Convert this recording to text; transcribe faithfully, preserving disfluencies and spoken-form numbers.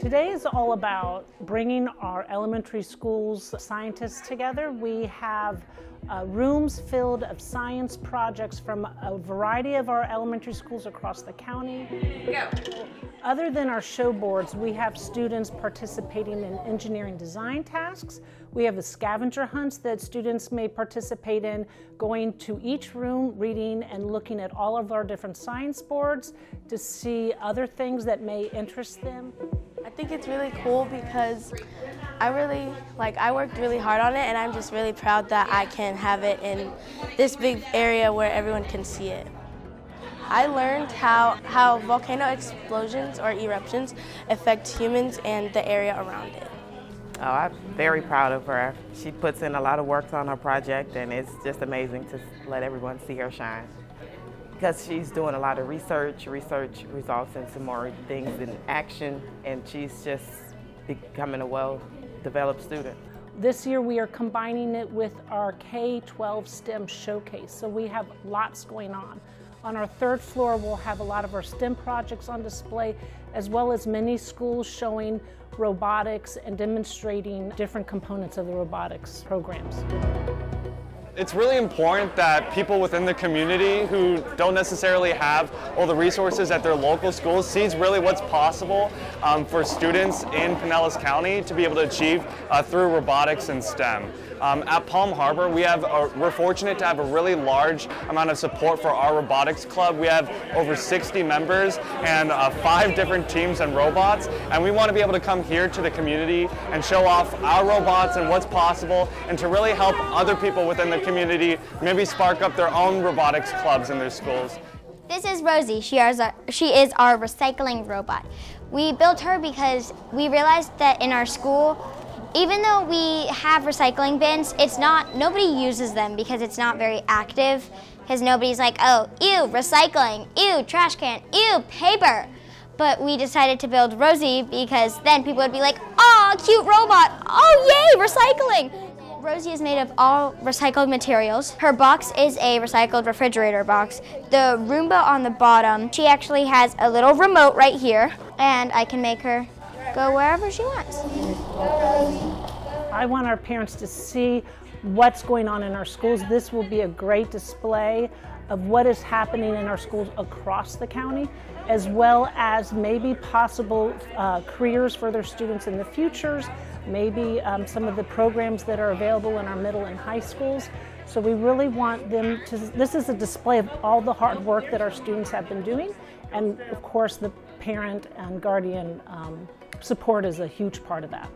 Today is all about bringing our elementary school's scientists together. We have uh, rooms filled of science projects from a variety of our elementary schools across the county. Go. Other than our show boards, we have students participating in engineering design tasks. We have the scavenger hunts that students may participate in, going to each room, reading and looking at all of our different science boards to see other things that may interest them. I think it's really cool because I really, like, I worked really hard on it, and I'm just really proud that I can have it in this big area where everyone can see it. I learned how, how volcano explosions or eruptions affect humans and the area around it. Oh, I'm very proud of her. She puts in a lot of work on her project, and it's just amazing to let everyone see her shine. Because she's doing a lot of research, research results in some more things in action, and she's just becoming a well-developed student. This year we are combining it with our K twelve STEM showcase, so we have lots going on. On our third floor, we'll have a lot of our STEM projects on display, as well as many schools showing robotics and demonstrating different components of the robotics programs. It's really important that people within the community who don't necessarily have all the resources at their local schools sees really what's possible um, for students in Pinellas County to be able to achieve uh, through robotics and STEM. Um, at Palm Harbor, we have a, we're fortunate to have a really large amount of support for our robotics club. We have over sixty members and uh, five different teams and robots, and we want to be able to come here to the community and show off our robots and what's possible, and to really help other people within the community maybe spark up their own robotics clubs in their schools. This is Rosie. She is our, she is our recycling robot. We built her because we realized that in our school, even though we have recycling bins, it's not, nobody uses them because it's not very active, because nobody's like, oh, ew, recycling, ew, trash can, ew, paper. But we decided to build Rosie because then people would be like, oh, cute robot, oh, yay, recycling. Rosie is made of all recycled materials. Her box is a recycled refrigerator box. The Roomba on the bottom, she actually has a little remote right here, and I can make her go wherever she wants. I want our parents to see what's going on in our schools. This will be a great display of what is happening in our schools across the county, as well as maybe possible uh, careers for their students in the futures, maybe um, some of the programs that are available in our middle and high schools. So we really want them to, this is a display of all the hard work that our students have been doing, and of course the parent and guardian um, support is a huge part of that.